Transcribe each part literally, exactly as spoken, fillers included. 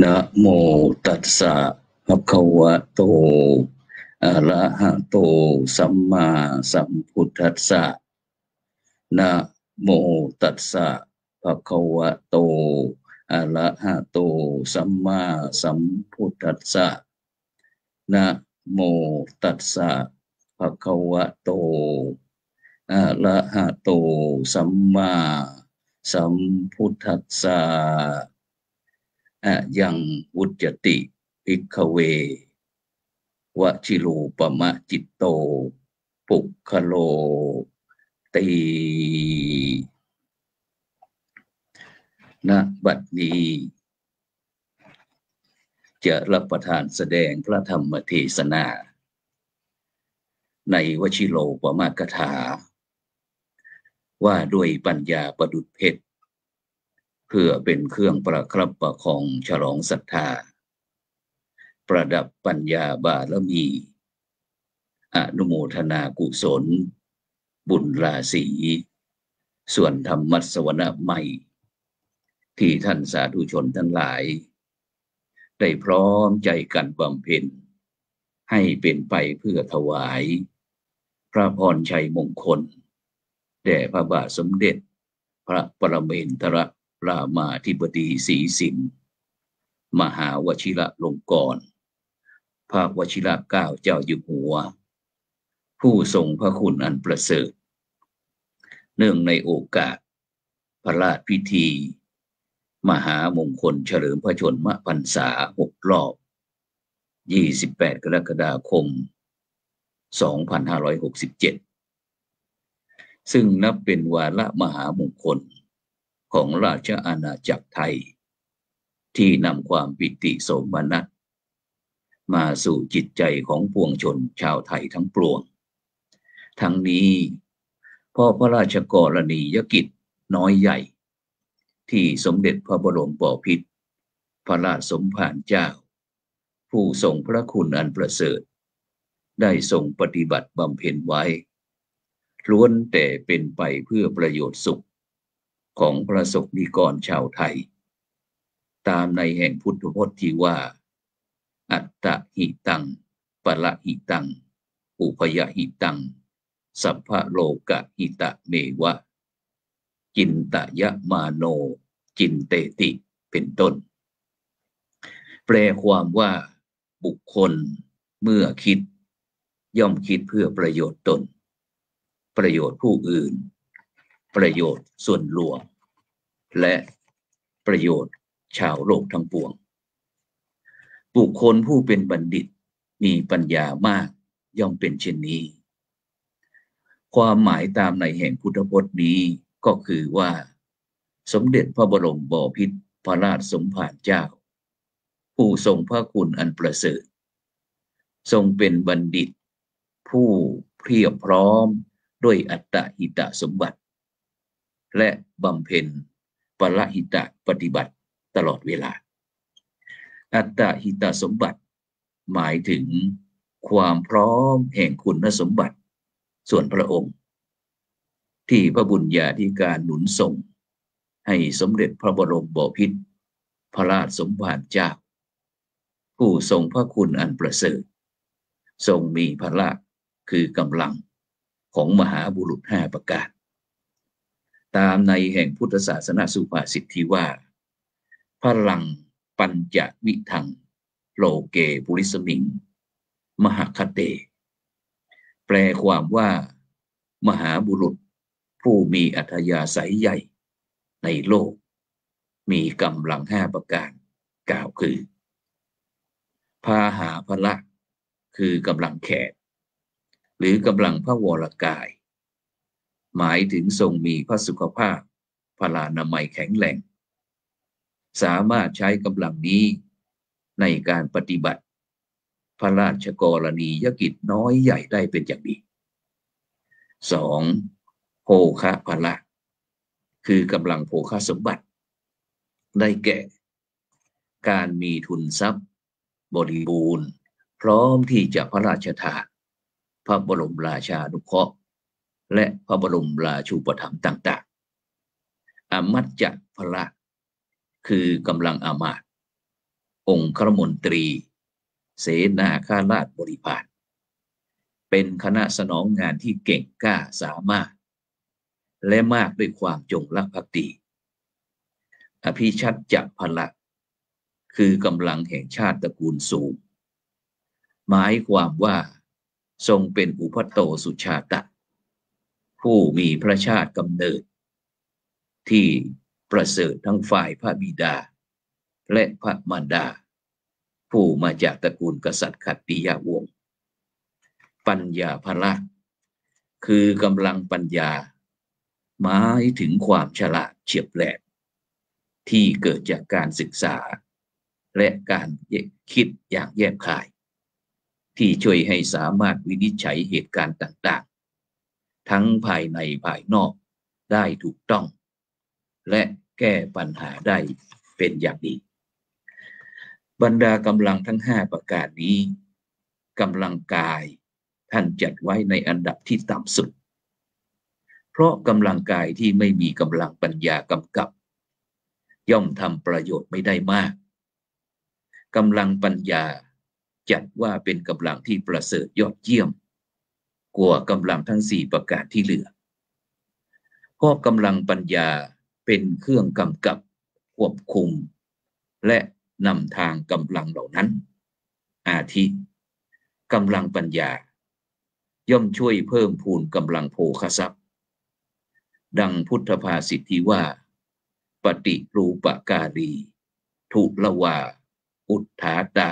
นะโมตัสสะภะคะวะโตอะระหะโตสัมมาสัมพุทธัสสะนะโมตัสสะภะคะวะโตอะระหะโตสัมมาสัมพุทธัสสะนะโมตัสสะภะคะวะโตอะระหะโตสัมมาสัมพุทธัสสะอะยังวุจจติภิกขเววชิโรปมะจิตโตปุคคโลตีณบัดนี้จะรับประทานแสดงพระธรรมเทศนาในวชิโรปมะกถาว่าด้วยปัญญาประดุจเพชรเพื่อเป็นเครื่องประครับประคองฉลองศรัทธาประดับปัญญาบารมีอนุโมทนากุศลบุญราศีส่วนธรรมัสวนะใหม่ที่ท่านสาธุชนทั้งหลายได้พร้อมใจกันบำเพ็ญให้เป็นไปเพื่อถวายพระพรชัยมงคลแด่พระบาทสมเด็จพระปรมินทรรามาธิบดีศรีสินมหาวชิระลงกรณภาควชิระเกล้าเจ้าอยู่หัวผู้ทรงพระคุณอันประเสริฐเนื่องในโอกาสพระราชพิธีมหามงคลเฉลิมพระชนมพรรษาหกรอบยี่สิบแปดกรกฎาคมสองพันห้าร้อยหกสิบเจ็ดซึ่งนับเป็นวาระมหามงคลของราชอาณาจักรไทยที่นำความปิติโสมนัสมาสู่จิตใจของปวงชนชาวไทยทั้งปวงทั้งนี้เพราะพระราชกรณียกิจน้อยใหญ่ที่สมเด็จพระบรมบพิตรพระราชสมภารเจ้าผู้ทรงพระคุณอันประเสริฐได้ทรงปฏิบัติบำเพ็ญไว้ล้วนแต่เป็นไปเพื่อประโยชน์สุขของประสบนิกรชาวไทยตามในแห่งพุทธพจน์ที่ว่าอัตตหิตังปะละหิตังอุพยหิตังสัพพะโลกะหิตะเมวะจินตยมาโนจินเตติเป็นต้นแปลความว่าบุคคลเมื่อคิดย่อมคิดเพื่อประโยชน์ตนประโยชน์ผู้อื่นประโยชน์ส่วนรวมและประโยชน์ชาวโลกทั้งปวงบุคคลผู้เป็นบัณฑิตมีปัญญามากย่อมเป็นเช่นนี้ความหมายตามในแห่งพุทธพจน์นี้ก็คือว่าสมเด็จพระบรมบพิตรพระราชสมภารเจ้าผู้ทรงพระคุณอันประเสริฐทรงเป็นบัณฑิตผู้เพียบพร้อมด้วยอัตตหิตสมบัติและบำเพ็ญปรหิตปฏิบัติตลอดเวลาอัตตหิตสมบัติหมายถึงความพร้อมแห่งคุณสมบัติส่วนพระองค์ที่พระบุญญาธิการหนุนส่งให้สมเด็จพระบรมบพิตรพระราชสมภารเจ้าผู้ทรงพระคุณอันประเสริฐทรงมีพละคือกำลังของมหาบุรุษห้าประการตามในแห่งพุทธศาสนาสุภาษิตที่ว่าพลังปัญจวิทังโลเกปุริสมิงมหคเตแปลความว่ามหาบุรุษผู้มีอัธยาศัยใหญ่ในโลกมีกำลังห้าประการกล่าวคือพาหาพละคือกำลังแขนหรือกำลังพระวรกายหมายถึงทรงมีพระสุขภาพพลานามัยแข็งแรงสามารถใช้กำลังนี้ในการปฏิบัติพระราชกรณียกิจน้อยใหญ่ได้เป็นอย่างดี สอง. โภคะพละคือกำลังโภคสมบัติได้แก่การมีทุนทรัพย์บริบูรณ์พร้อมที่จะพระราชทานพระบรมราชานุเคราะห์และพระบรมราชูปถัมภ์ต่างๆอมัจจพละคือกำลังอามาตย์ องครมนตรีเสนาข้าราชบริพารเป็นคณะสนองงานที่เก่งกล้าสามารถและมากด้วยความจงรักภักดีอภิชัดจักพละคือกำลังแห่งชาติตระกูลสูงหมายความว่าทรงเป็นอุพัตโตสุชาตะผู้มีพระชาติกำเนิดที่ประเสริฐทั้งฝ่ายพระบิดาและพระมารดาผู้มาจากตระกูลกษัตริย์ขัตติยวงศ์ปัญญาพละคือกำลังปัญญาหมายถึงความฉลาดเฉียบแหลมที่เกิดจากการศึกษาและการคิดอย่างแยบคายที่ช่วยให้สามารถวินิจฉัยเหตุการณ์ต่างๆทั้งภายในภายนอกได้ถูกต้องและแก้ปัญหาได้เป็นอย่างดีบรรดากำลังทั้งห้าประการนี้กำลังกายท่านจัดไว้ในอันดับที่ต่ำสุดเพราะกำลังกายที่ไม่มีกำลังปัญญากำกับย่อมทำประโยชน์ไม่ได้มากกำลังปัญญาจัดว่าเป็นกำลังที่ประเสริฐยอดเยี่ยมกว่ากำลังทั้งสี่ประการที่เหลือเพราะกำลังปัญญาเป็นเครื่องกำกับควบคุมและนำทางกำลังเหล่านั้นอาทิกำลังปัญญาย่อมช่วยเพิ่มพูนกำลังโภคทรัพย์ดังพุทธภาษิตที่ว่าปฏิรูปการีทุละวาอุทธาตา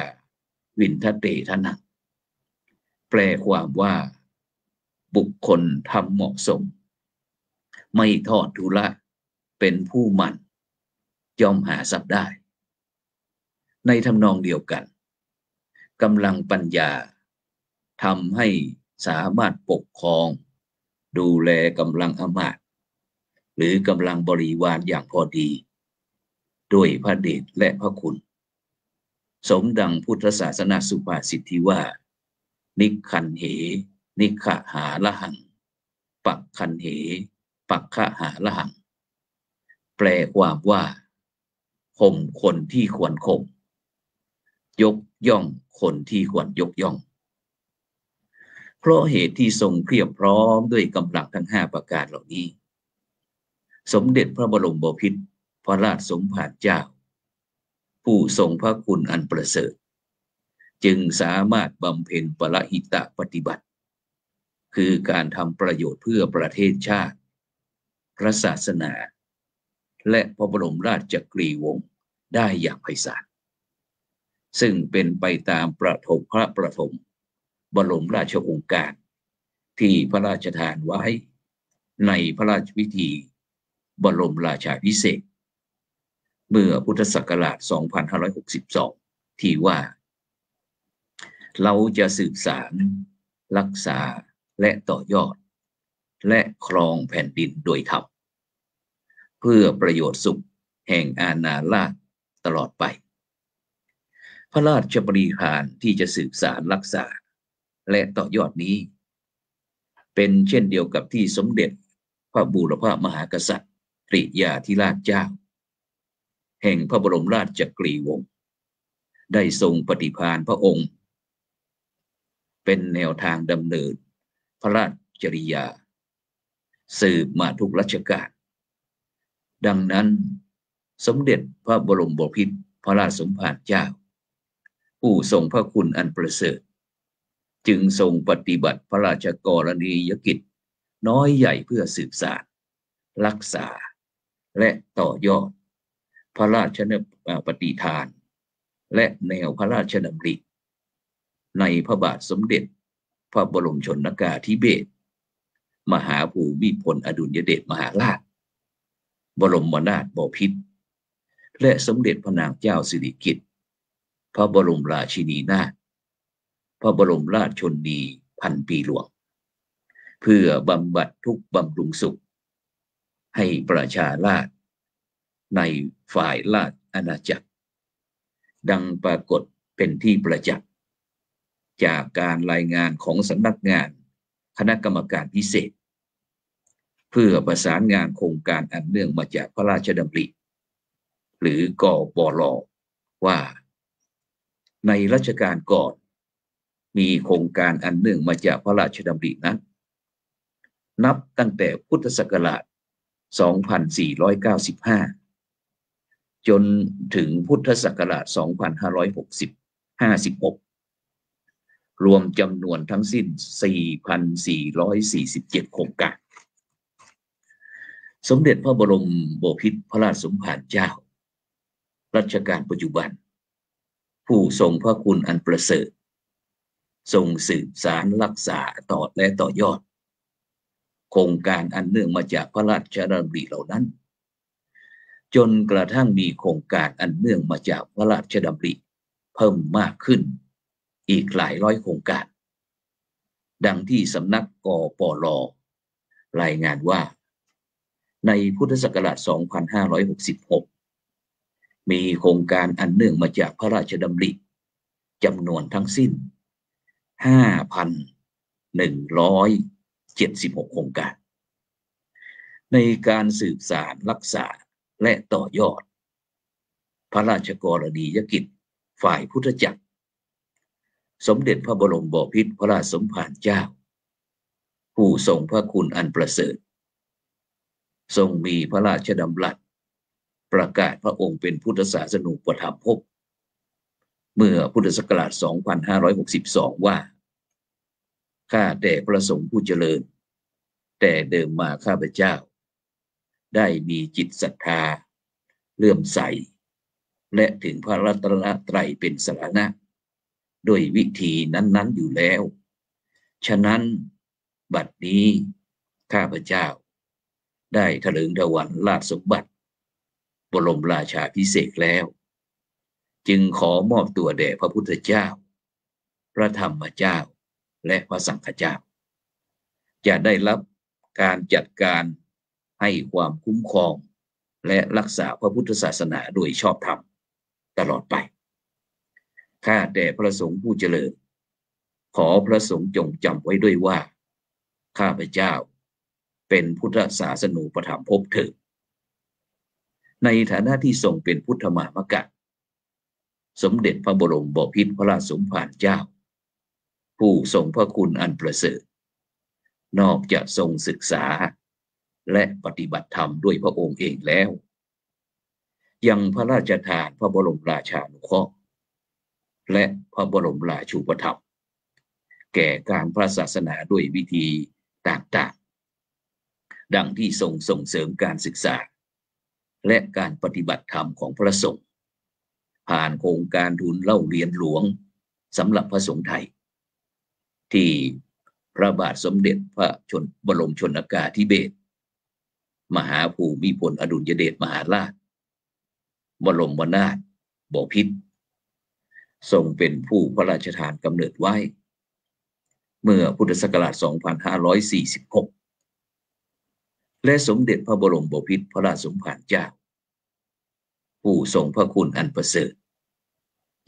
วินทเตทนังแปลความว่าบุคคลทำเหมาะสมไม่ทอดทุระเป็นผู้หมั่นย่อมหาทรัพย์ได้ในทำนองเดียวกันกำลังปัญญาทำให้สามารถปกครองดูแลกำลังอมาตย์หรือกำลังบริวารอย่างพอดีด้วยพระเดชและพระคุณสมดังพุทธศาสนาสุภาษิตที่ว่านิคันเหนิขะหาละหังปักคันเหปักขะหาละหังแปลความว่าข่มคนที่ควรข่มยกย่องคนที่ควรยกย่องเพราะเหตุที่ทรงเพียบพร้อมด้วยกำลังทั้งห้าประการเหล่านี้สมเด็จพระบรมบพิตรพระราชสมภารเจ้าผู้ทรงพระคุณอันประเสริฐจึงสามารถบำเพ็ญปรหิตปฏิบัติคือการทำประโยชน์เพื่อประเทศชาติพระศาสนาและพระบรมราชจักรีวงศ์ได้อย่างไพศาลซึ่งเป็นไปตามประถมพระประถมบรมราชโองการที่พระราชทานไว้ในพระราชพิธีบรมราชาภิเษกเมื่อพุทธศักราช สองพันห้าร้อยหกสิบสอง ที่ว่าเราจะสืบสานรักษาและต่อยอดและครองแผ่นดินโดยธรรมเพื่อประโยชน์สุขแห่งอาณาราชตลอดไปพระราชบริหารที่จะสืบสานรักษาและต่อยอดนี้เป็นเช่นเดียวกับที่สมเด็จพระบูรพามหากษัตริย์ยาธิราชเจ้าแห่งพระบรมราชจักรีวงศ์ได้ทรงปฏิภาณพระองค์เป็นแนวทางดำเนินพระราชจริยาสืบมาทุกรัชกาลดังนั้นสมเด็จพระบรมบพิตรพระราชสมภารเจ้าผู้ทรงพระคุณอันประเสริฐจึงทรงปฏิบัติพระราชกรณียกิจน้อยใหญ่เพื่อสืบสานรักษาและต่อยอดพระราชปฏิฐานและแนวพระราชดำริในพระบาทสมเด็จพระบรมชนกาธิเบศรมหาภูมิพลอดุลยเดชมหาราชบรมนาถบพิตรและสมเด็จพระนางเจ้าสิริกิติ์พระบรมราชินีนาถพระบรมราชชนนีพันปีหลวงเพื่อบำบัดทุกข์บำรุงสุขให้ประชาราษฎร์ในฝ่ายราชอาณาจักรดังปรากฏเป็นที่ประจักษ์จากการรายงานของสำนักงานคณะกรรมการพิเศษเพื่อประสานงานโครงการอันเนื่องมาจากพระราชดำริหรือกปลว่า ในรัชกาลก่อนมีโครงการอันเนื่องมาจากพระราชดำรินั้นนับตั้งแต่พุทธศักราช สองพันสี่ร้อยเก้าสิบห้า จนถึงพุทธศักราช สองพันห้าร้อยหกสิบ ห้าสิบหก รวมจำนวนทั้งสิ้น สี่พันสี่ร้อยสี่สิบเจ็ด โครงการสมเด็จพระบรมโบพิตรพระราชสมภารเจ้ารัชกาลปัจจุบันผู้ทรงพระคุณอันประเสริฐทรงสืบสานรักษาต่อและต่อยอดโครงการอันเนื่องมาจากพระราชดำริเหล่านั้นจนกระทั่งมีโครงการอันเนื่องมาจากพระราชดำริเพิ่มมากขึ้นอีกหลายร้อยโครงการดังที่สำนักกปล.รายงานว่าในพุทธศักราช สองพันห้าร้อยหกสิบหก มีโครงการอันเนื่องมาจากพระราชดำริจำนวนทั้งสิ้น ห้าพันหนึ่งร้อยเจ็ดสิบหก โครงการในการสืบสานรักษาและต่อยอดพระราชกรณียกิจฝ่ายพุทธจักรสมเด็จพระบรมบพิตรพระราชสมภารเจ้าผู้ทรงพระคุณอันประเสริฐทรงมีพระราชดำรัสประกาศพระองค์เป็นพุทธศาสนูปถัมภกเมื่อพุทธศักราช สองพันห้าร้อยหกสิบสอง ว่าข้าแต่พระสงฆ์ผู้เจริญแต่เดิมมาข้าพเจ้าได้มีจิตศรัทธาเลื่อมใสและถึงพระรัตนตรัยเป็นสรณะโดยวิธีนั้นๆอยู่แล้วฉะนั้นบัดนี้ข้าพเจ้าได้เถลิงถวัลย์ราชสมบัติบรมราชาภิเษกแล้วจึงขอมอบตัวแด่พระพุทธเจ้าพระธรรมเจ้าและพระสังฆเจ้าจะได้รับการจัดการให้ความคุ้มครองและรักษาพระพุทธศาสนาโดยชอบธรรมตลอดไปข้าแต่พระสงฆ์ผู้เจริญขอพระสงฆ์จงจำไว้ด้วยว่าข้าพเจ้าเป็นพุทธศาสนูปถัมภกเถิดในฐานะที่ทรงเป็นพุทธมามกะสมเด็จพระบรมบพิตรพระราชสมภารเจ้าผู้ทรงพระคุณอันประเสริฐนอกจากทรงศึกษาและปฏิบัติธรรมด้วยพระองค์เองแล้วยังพระราชทานพระบรมราชานุเคราะห์และพระบรมราชูปถัมภ์แก่การพระศาสนาด้วยวิธีต่างๆดังที่ทรงส่งเสริมการศึกษาและการปฏิบัติธรรมของพระสงฆ์ผ่านโครงการทุนเล่าเรียนหลวงสำหรับพระสงฆ์ไทยที่พระบาทสมเด็จพระชนบรมชนกาธิเบศรมหาภูมิพลอดุลยเดชมหาราชบรมนาถบพิตรทรงเป็นผู้พระราชทานกำเนิดไว้เมื่อพุทธศักราช สองพันห้าร้อยสี่สิบหกและสมเด็จพระบรมบพิตรพระราชสมภารเจ้าผู้ทรงพระคุณอันประเสริฐ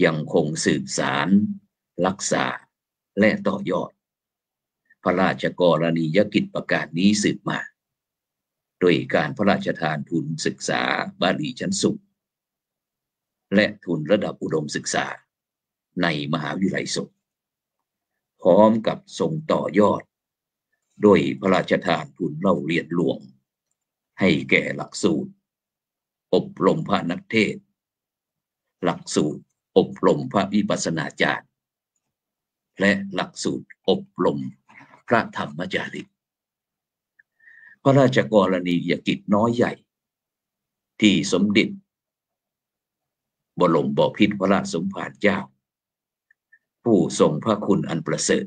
ยังคงสืบสานรักษาและต่อยอดพระราชกรณียกิจประกาศนี้สืบมาโดยการพระราชทานทุนศึกษาบาลีชั้นสูงและทุนระดับอุดมศึกษาในมหาวิทยาลัยสงฆ์พร้อมกับทรงต่อยอดโดยพระราชทานทุนเล่าเรียนหลวงให้แก่หลักสูตรอบรมพระนักเทศน์หลักสูตรอบรมพระวิปัสสนาจารย์และหลักสูตรอบรมพระธรรมจาริกพระราชกรณียกิจน้อยใหญ่ที่สมเด็จบรมบพิตรพระราชสมภารเจ้าผู้ทรงพระคุณอันประเสริฐ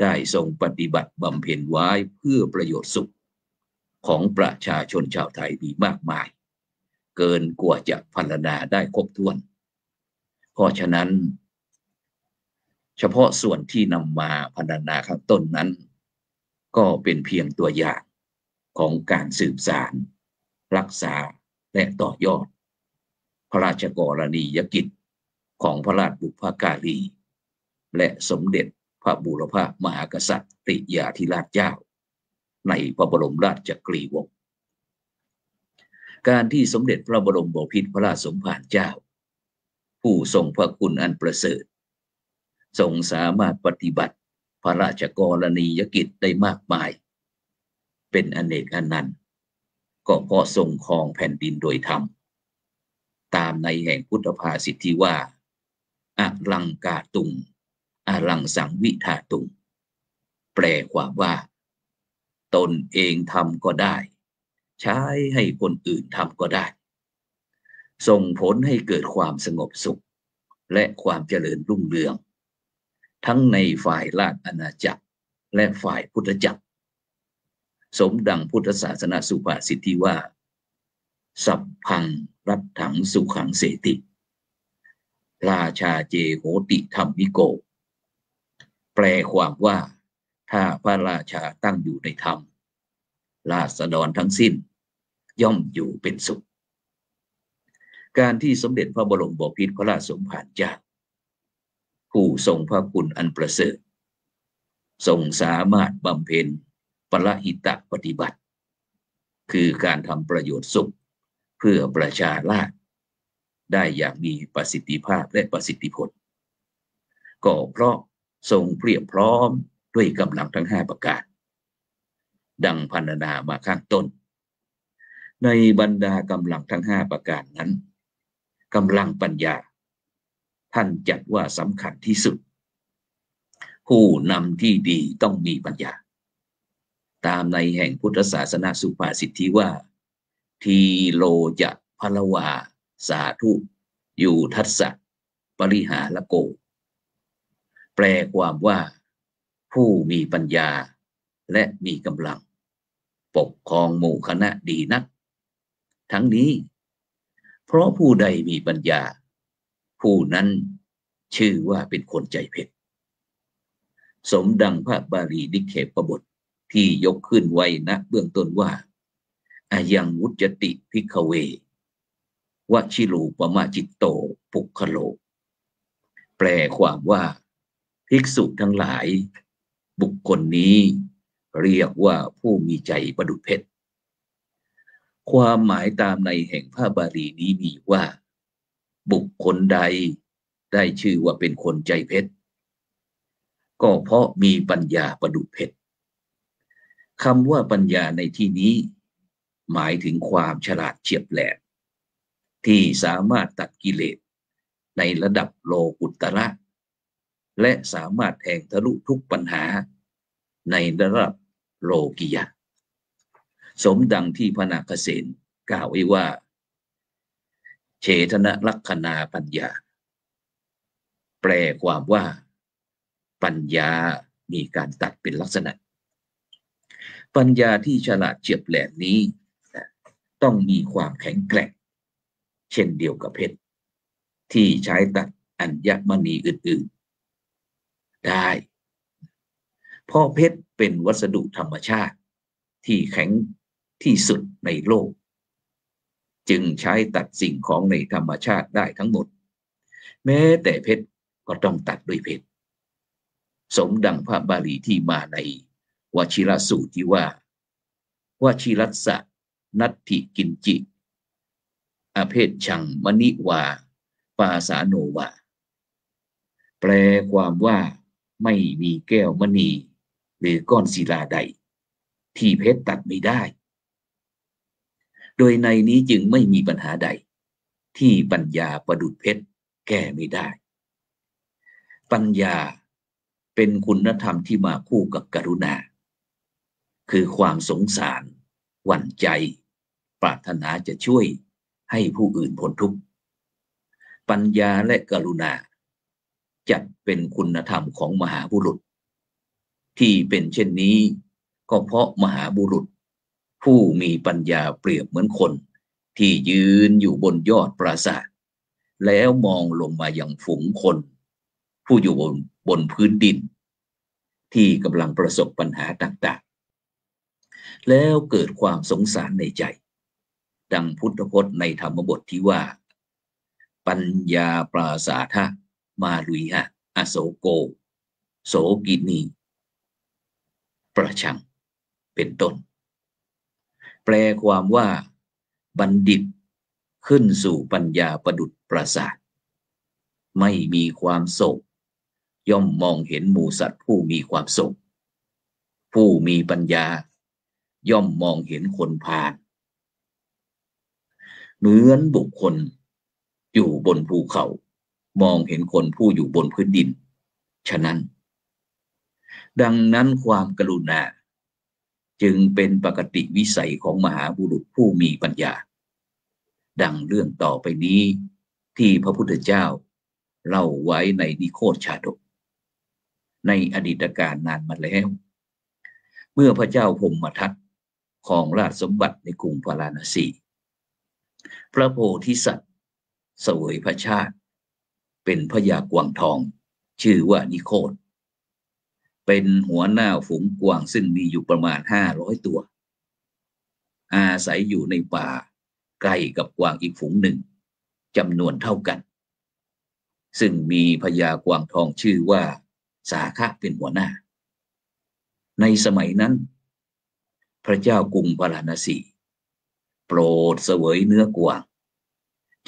ได้ทรงปฏิบัติบำเพ็ญไว้เพื่อประโยชน์สุขของประชาชนชาวไทยมีมากมายเกินกว่าจะพรรณนาได้ครบถ้วนเพราะฉะนั้นเฉพาะส่วนที่นำมาพรรณนาข้างต้นนั้นก็เป็นเพียงตัวอย่างของการสืบสานรักษาและต่อยอดพระราชกรณียกิจของพระราชบุพการีและสมเด็จพระบูรพามหากษัตริยาธิราชเจ้าในพระบรมราชจักรีวงศ์การที่สมเด็จพระบรมโบพิตรพระราชสมภารเจ้า ผู้ทรงพระคุณอันประเสริฐทรงสามารถปฏิบัติพระราชกรณียกิจได้มากมายเป็นอเนกอนันต์ก็เพราะทรงครองแผ่นดินโดยธรรมตามในแห่งพุทธภาษิตที่ว่าอะลังกาตุงอะลังสังวิธาตุงแปลความว่าตนเองทำก็ได้ใช้ให้คนอื่นทำก็ได้ส่งผลให้เกิดความสงบสุขและความเจริญรุ่งเรืองทั้งในฝ่ายราชอาณาจักรและฝ่ายพุทธจักรสมดังพุทธศาสนาสุภาษิตที่ว่าสัพพังรัตถังสุขังเสติราชาเจโหติธรรมิโกแปลความว่าถ้าพระราชาตั้งอยู่ในธรรมราษฎรทั้งสิ้นย่อมอยู่เป็นสุขการที่สมเด็จพระบรมบพิตรพระราชสมภารเจ้าผู้ทรงพระคุณอันประเสริฐทรงสามารถบำเพ็ญปรหิตปฏิบัติคือการทำประโยชน์สุขเพื่อประชาราษฎร์ได้อย่างมีประสิทธิภาพและประสิทธิผลก็เพราะทรงเพียบพร้อมด้วยกำลังทั้งห้าประการดังพรรณนามาข้างต้นในบรรดากำลังทั้งห้าประการนั้นกำลังปัญญาท่านจัดว่าสำคัญที่สุดผู้นำที่ดีต้องมีปัญญาตามในแห่งพุทธศาสนาสุภาษิตที่ว่าทีโลจะพลวาสาธุอยู่ทัสสะปริหาละโกแปลความว่าผู้มีปัญญาและมีกำลังปกครองหมู่คณะดีนักทั้งนี้เพราะผู้ใดมีปัญญาผู้นั้นชื่อว่าเป็นคนใจเผ็ดสมดังพระบาลีนิเขปบทที่ยกขึ้นไว้ณเบื้องต้นว่าอายังวุจติภิกขเววชิรูปมาจิตโตปุคโลแปลความว่าภิกษุทั้งหลายบุคคลนี้เรียกว่าผู้มีใจประดุจเพชรความหมายตามในแห่งพระบาลีนี้มีว่าบุคคลใดได้ชื่อว่าเป็นคนใจเพชรก็เพราะมีปัญญาประดุจเพชรคำว่าปัญญาในที่นี้หมายถึงความฉลาดเฉียบแหลมที่สามารถตัดกิเลสในระดับโลกุตระและสามารถแทงทะลุทุกปัญหาในระดับโลกิยะสมดังที่พระนาคเสนกล่าวไว้ว่าเฉทนะลักขณาปัญญาแปลความว่าปัญญามีการตัดเป็นลักษณะปัญญาที่ฉลาดเฉียบแหลมนี้ต้องมีความแข็งแกร่งเช่นเดียวกับเพชรที่ใช้ตัดอัญมณีอื่นๆได้เพราะเพชรเป็นวัสดุธรรมชาติที่แข็งที่สุดในโลกจึงใช้ตัดสิ่งของในธรรมชาติได้ทั้งหมดแม้แต่เพชรก็ต้องตัดด้วยเพชรสมดังพระบาลีที่มาในวชิรสูตรที่ว่าวชิรัสสะนัตถิกินจิอเพชชังมณิวาปาสาโนวาแปลความว่าไม่มีแก้วมณีหรือก้อนศิลาใดที่เพชรตัดไม่ได้โดยในนี้จึงไม่มีปัญหาใดที่ปัญญาประดุจเพชรแก้ไม่ได้ปัญญาเป็นคุณธรรมที่มาคู่กับกรุณาคือความสงสารหวั่นใจปรารถนาจะช่วยให้ผู้อื่นพ้นทุกข์ปัญญาและกรุณาจัดเป็นคุณธรรมของมหาบุรุษที่เป็นเช่นนี้ก็เพราะมหาบุรุษผู้มีปัญญาเปรียบเหมือนคนที่ยืนอยู่บนยอดปราสาทแล้วมองลงมายังฝูงคนผู้อยู่บนบนพื้นดินที่กำลังประสบปัญหาต่างๆแล้วเกิดความสงสารในใจดังพุทธพจน์ในธรรมบทที่ว่าปัญญาปราสาทะมาลุยหะอโศโกโสกินีประชังเป็นต้นแปลความว่าบัณฑิตขึ้นสู่ปัญญาประดุจปราสาท ไม่มีความโศกย่อมมองเห็นหมู่สัตว์ผู้มีความโศกผู้มีปัญญาย่อมมองเห็นคนพาลเหมือนบุคคลอยู่บนภูเขามองเห็นคนผู้อยู่บนพื้นดินฉะนั้นดังนั้นความกรุณาจึงเป็นปกติวิสัยของมหาบุรุษผู้มีปัญญาดังเรื่องต่อไปนี้ที่พระพุทธเจ้าเล่าไว้ในนิโคธชาดกในอดีตการนานมาแล้วเมื่อพระเจ้าพรหมทัตครองราชสมบัติในกรุงพาราณสีพระโพธิสัตว์เสวยพระชาติเป็นพญากวางทองชื่อว่านิโคธเป็นหัวหน้าฝูงกวางซึ่งมีอยู่ประมาณห้าร้อยตัวอาศัยอยู่ในป่าใกล้กับกวางอีกฝูงหนึ่งจำนวนเท่ากันซึ่งมีพญากวางทองชื่อว่าสาขะเป็นหัวหน้าในสมัยนั้นพระเจ้ากรุงพาราณสีโปรดเสวยเนื้อกวาง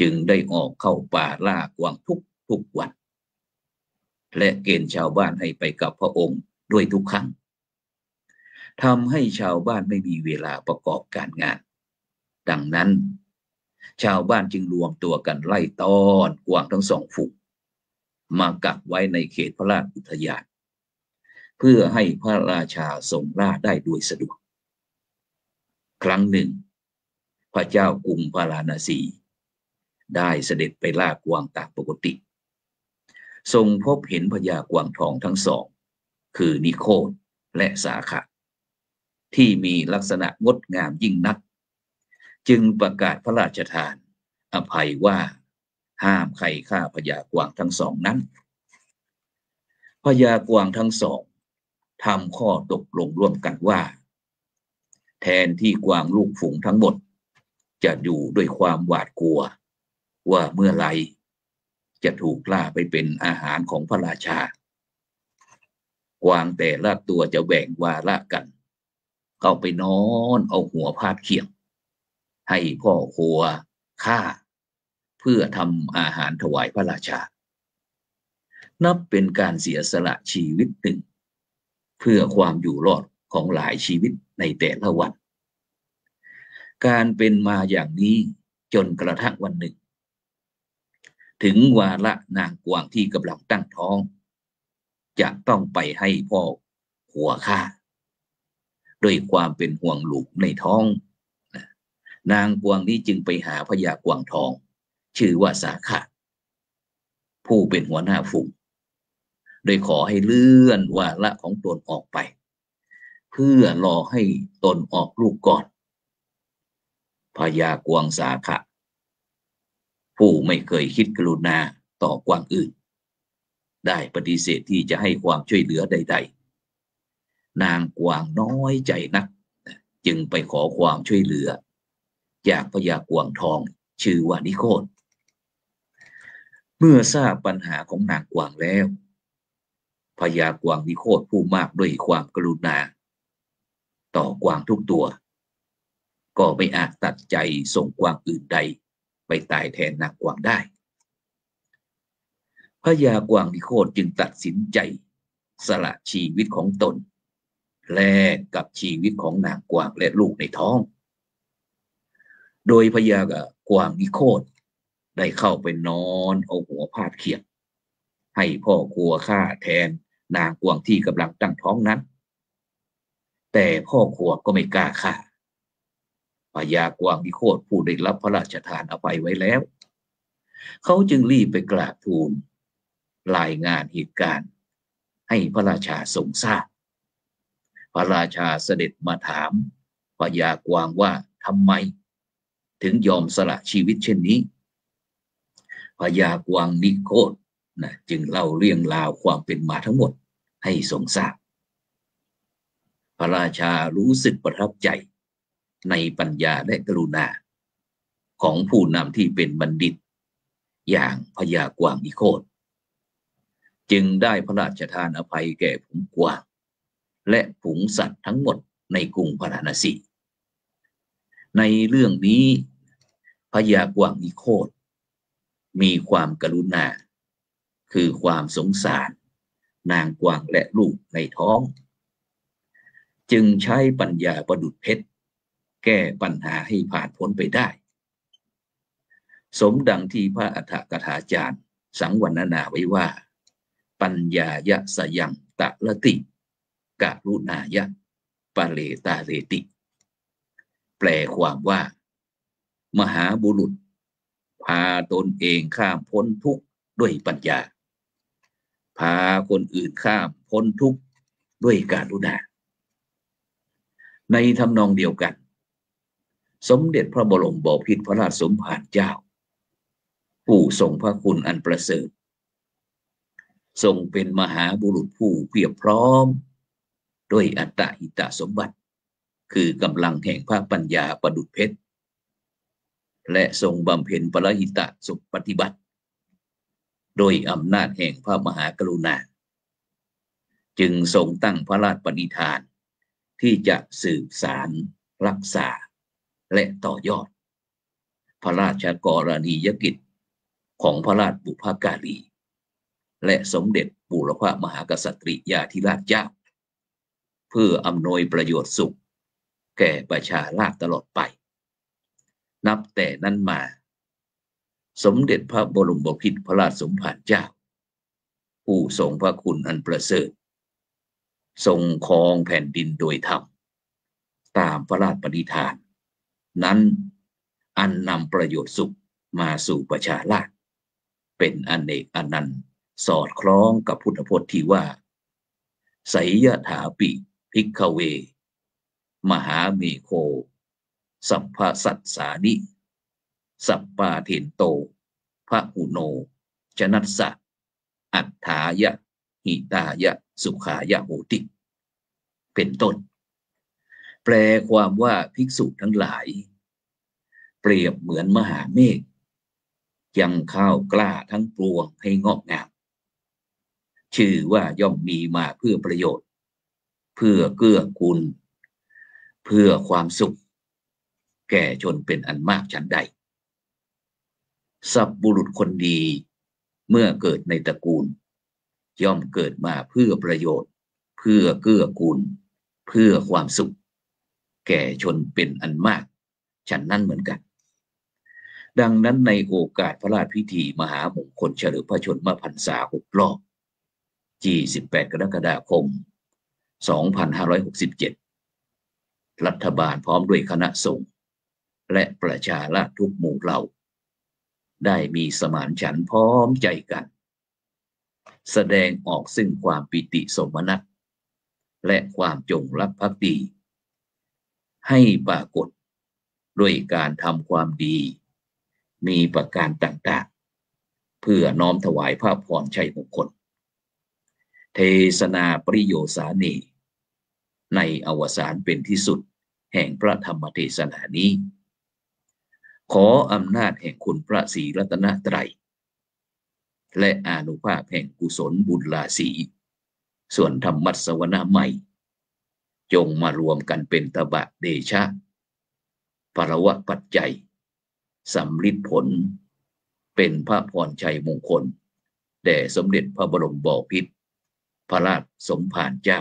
จึงได้ออกเข้าป่าล่ากวางทุกทุกวันและเกณฑ์ชาวบ้านให้ไปกับพระองค์ด้วยทุกครั้งทำให้ชาวบ้านไม่มีเวลาประกอบการงานดังนั้นชาวบ้านจึงรวมตัวกันไล่ต้อนกวางทั้งสองฝูงมากักไว้ในเขตพระราชอุทยานเพื่อให้พระราชาทรงล่าได้โดยสะดวกครั้งหนึ่งพระเจ้ากรุงพาราณสีได้เสด็จไปล่ากวางตามปกติทรงพบเห็นพญากวางทองทั้งสองคือนิโคธและสาขะที่มีลักษณะงดงามยิ่งนักจึงประกาศพระราชทานอภัยว่าห้ามใครฆ่าพญากวางทั้งสองนั้นพญากวางทั้งสองทำข้อตกลงร่วมกันว่าแทนที่กวางลูกฝูงทั้งหมดจะอยู่ด้วยความหวาดกลัวว่าเมื่อไรจะถูกล่าไปเป็นอาหารของพระราชากวางแต่ละตัวจะแบ่งวาระกันเข้าไปนอนเอาหัวพาดเขียงให้พ่อครัวฆ่าเพื่อทำอาหารถวายพระราชานับเป็นการเสียสละชีวิตหนึ่งเพื่อความอยู่รอดของหลายชีวิตในแต่ละวันการเป็นมาอย่างนี้จนกระทั่งวันหนึ่งถึงวาระนางกวางที่กำลังตั้งท้องจะต้องไปให้พ่อหัวฆ่าด้วยความเป็นห่วงลูกในท้องนางกวางนี้จึงไปหาพญากวางทองชื่อว่าสาขะผู้เป็นหัวหน้าฝูงโดยขอให้เลื่อนวาระของตนออกไปเพื่อรอให้ตนออกลูกก่อนพญากวางสาขะผู้ไม่เคยคิดกรุณาต่อกวางอื่นได้ปฏิเสธที่จะให้ความช่วยเหลือใดๆนางกวางน้อยใจนักจึงไปขอความช่วยเหลือจากพญากวางทองชื่อว่านิโคธเมื่อทราบปัญหาของนางกวางแล้วพญากวางนิโคธผู้มากด้วยความกรุณาต่อกวางทุกตัวก็ไม่อาจตัดใจส่งกวางอื่นใดไปตายแทนนางกวางได้พญากวางนิโคธจึงตัดสินใจสละชีวิตของตนแลกกับชีวิตของนางกวางและลูกในท้องโดยพญากวางนิโคธได้เข้าไปนอนเอาหัวพาดเขียงให้พ่อครัวฆ่าแทนนางกวางที่กำลังตั้งท้องนั้นแต่พ่อครัวก็ไม่กล้าฆ่าพญากวางนิโคธผู้ได้รับพระราชทานอภัยไว้แล้วเขาจึงรีบไปกราบทูลรายงานเหตุการณ์ให้พระราชาทรงทราบพระราชาเสด็จมาถามพญากวางว่าทำไมถึงยอมสละชีวิตเช่นนี้พญากวางนิโคธนะจึงเล่าเรื่องราวความเป็นมาทั้งหมดให้ทรงทราบพระราชารู้สึกประทับใจในปัญญาและกรุณาของผู้นำที่เป็นบัณฑิตอย่างพญากวางนิโคธจึงได้พระราชทานอภัยแก่ฝูงกวางและฝูงสัตว์ทั้งหมดในกรุงพาราณสีในเรื่องนี้พญากวางนิโคธมีความกรุณา คือความสงสารนางกวางและลูกในท้องจึงใช้ปัญญาประดุจเพชรแก้ปัญหาให้ผ่านพ้นไปได้สมดังที่พระอัฏฐกถาจารย์สังวรรณนาไว้ว่าปัญญายะสยังตะละติกรุณายะปะเลตาเรติแปลความว่ามหาบุรุษพาตนเองข้ามพ้นทุกข์ด้วยปัญญาพาคนอื่นข้ามพ้นทุกข์ด้วยกรุณาในทำนองเดียวกันสมเด็จพระบรมบพิตรพระราชสมภารเจ้าผู้ทรงพระคุณอันประเสริฐทรงเป็นมหาบุรุษผู้เพียบพร้อมด้วยอัตตหิตสมบัติคือกำลังแห่งพระปัญญาประดุจเพชรและทรงบำเพ็ญปรหิตสุปฏิบัติโดยอำนาจแห่งพระมหากรุณาจึงทรงตั้งพระราชปณิธานที่จะสืบสานรักษาและต่อยอดพระราชกรณียกิจของพระราชบุพการีและสมเด็จบูรพมหากษัตริยาธิราชเจ้าเพื่ออำนวยประโยชน์สุขแก่ประชาราษฎร์ตลอดไปนับแต่นั้นมาสมเด็จพระบรมบพิตรพระราชสมภารเจ้าผู้ทรงพระคุณอันประเสริฐทรงครองแผ่นดินโดยธรรมตามพระราชปณิธานนั้นอันนำประโยชน์สุขมาสู่ประชาราษฎร์เป็นอเนกอนันต์สอดคล้องกับพุทธพจน์ที่ว่าไสยถาปิภิกขเวมหาเมโคสัพพสัตสานิสัปปาเทนโตพระอุโนชนัสสะอัฏฐายะหิตายะสุขายะโหติเป็นต้นแปลความว่าภิกษุทั้งหลายเปรียบเหมือนมหาเมฆยังข้าวกล้าทั้งปวงให้งอกงามชื่อว่าย่อมมีมาเพื่อประโยชน์เพื่อเกื้อกูลเพื่อความสุขแก่ชนเป็นอันมากฉันใดสัพบุรุษคนดีเมื่อเกิดในตระกูลย่อมเกิดมาเพื่อประโยชน์เพื่อเกื้อกูลเพื่อความสุขแก่ชนเป็นอันมากฉันนั้นเหมือนกันดังนั้นในโอกาสพระราชพิธีมหามงคลเฉลิมพระชนมพรรษาหกรอบยี่สิบแปดกรกฎาคมสองพันห้าร้อยหกสิบเจ็ดรัฐบาลพร้อมด้วยคณะสงฆ์และประชาราษฎร์ทุกหมู่เหล่าได้มีสมานฉันท์พร้อมใจกันแสดงออกซึ่งความปิติสมนัสและความจงรักภักดีให้ปรากฏด้วยการทำความดีมีประการต่างๆเพื่อน้อมถวายพระพรชัยมงคลเทศนาปริโยสานีในอวสานเป็นที่สุดแห่งพระธรรมเทศนานี้ขออำนาจแห่งคุณพระศรีรัตนตรัยและอานุภาพแห่งกุศลบุญราศีส่วนธรรมัสสวนาใหม่จงมารวมกันเป็นตบะเดชะปรวะปัจจัยสำลิดผลเป็นพระพรชัยมงคลแด่สมเด็จพระบรมบพิตรพระราชสมภารเจ้า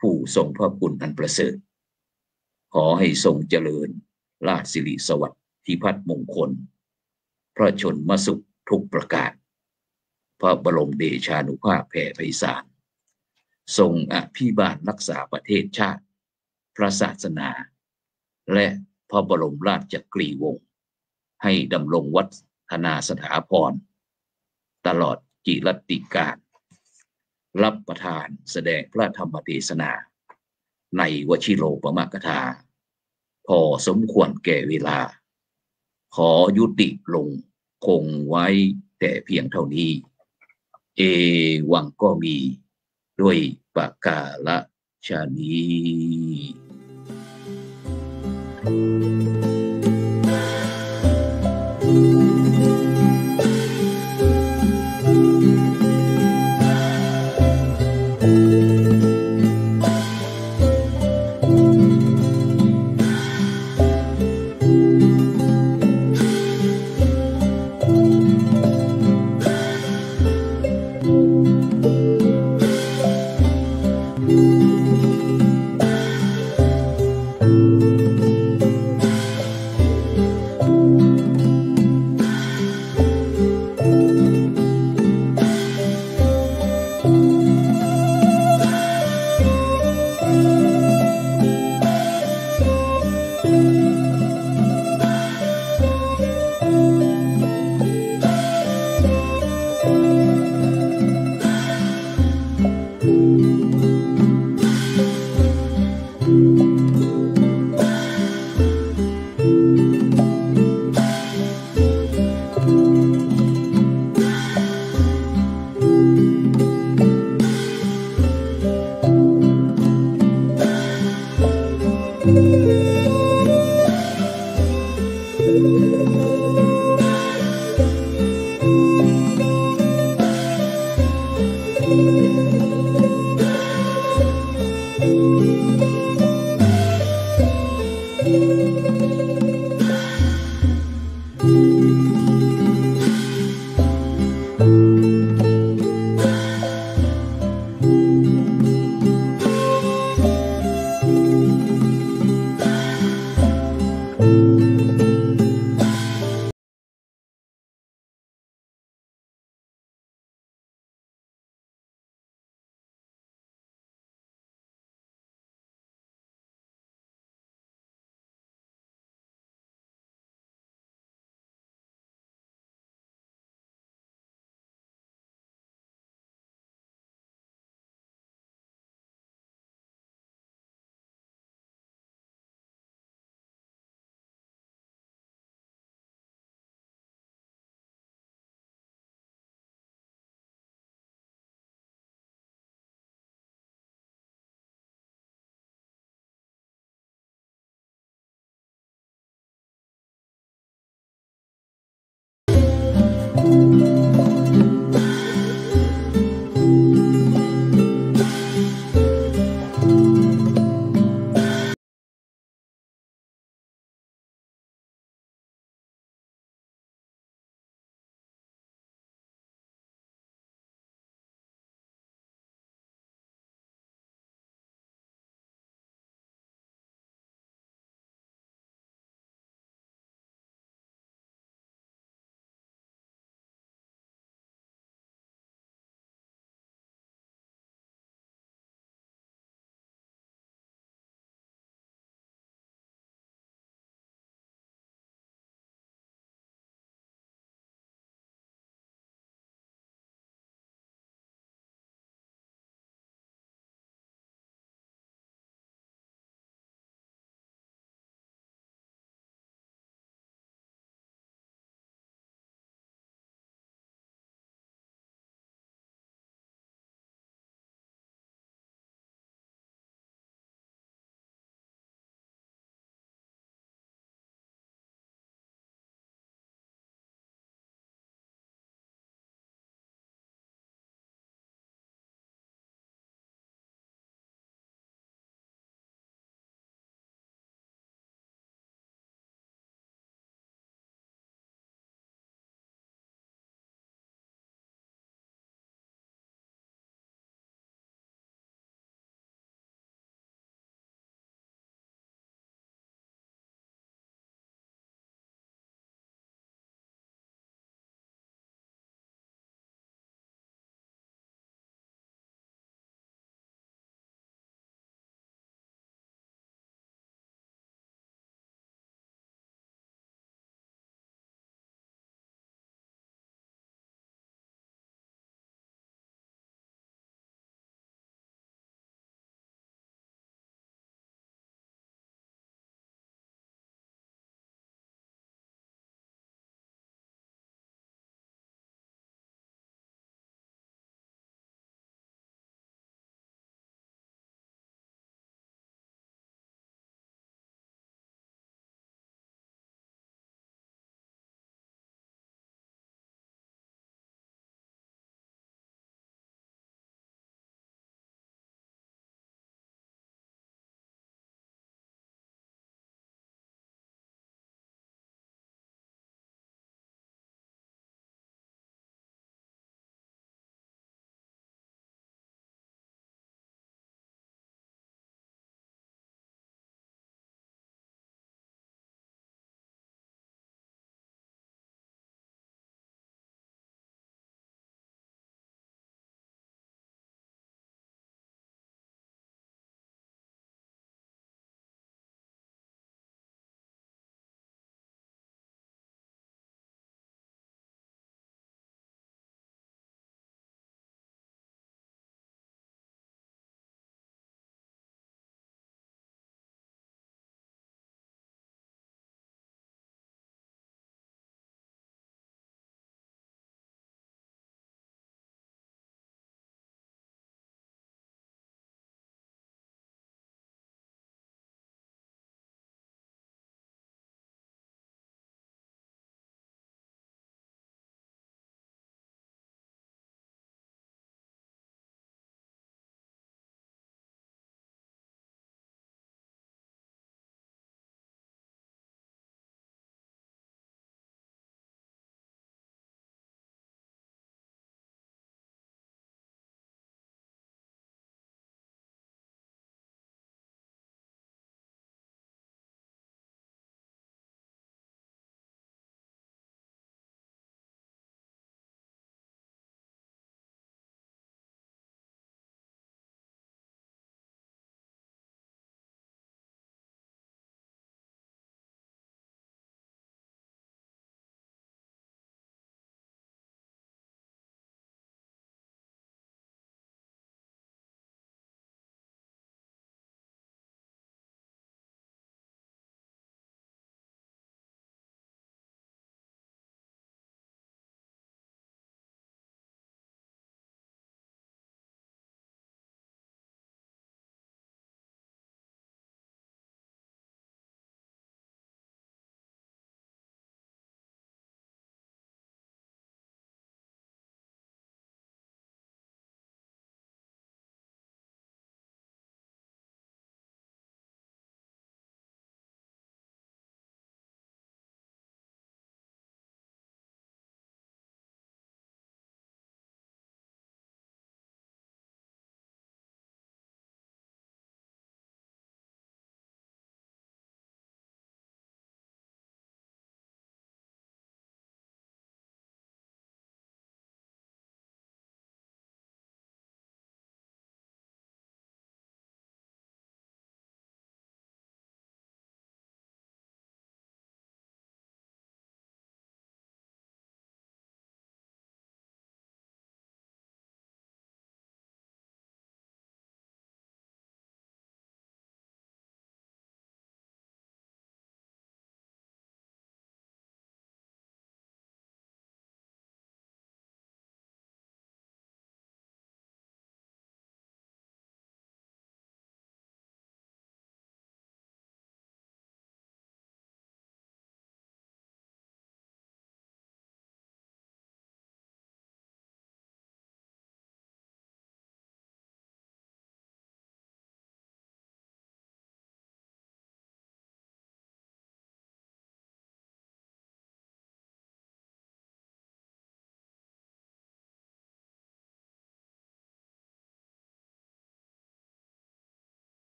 ผู้ทรงพระคุณอันประเสริฐขอให้ทรงเจริญราชสิริสวัสดิพัฒน์มงคลพระชนมสุขทุกประการพระบรมเดชานุภาพแผ่ไพศาลทรงอภิบาลรักษาประเทศชาติพระศาสนาและพระบรมราชกรีวงศ์ให้ดำรงวัฒนาสถาพรตลอดจิรัติการรับประทานแสดงพระธรรมเทศนาในวชิโรปมกถาพอสมควรแก่เวลาขอยุติลงคงไว้แต่เพียงเท่านี้เอวังก็มีด้วยประกาศฉะนี้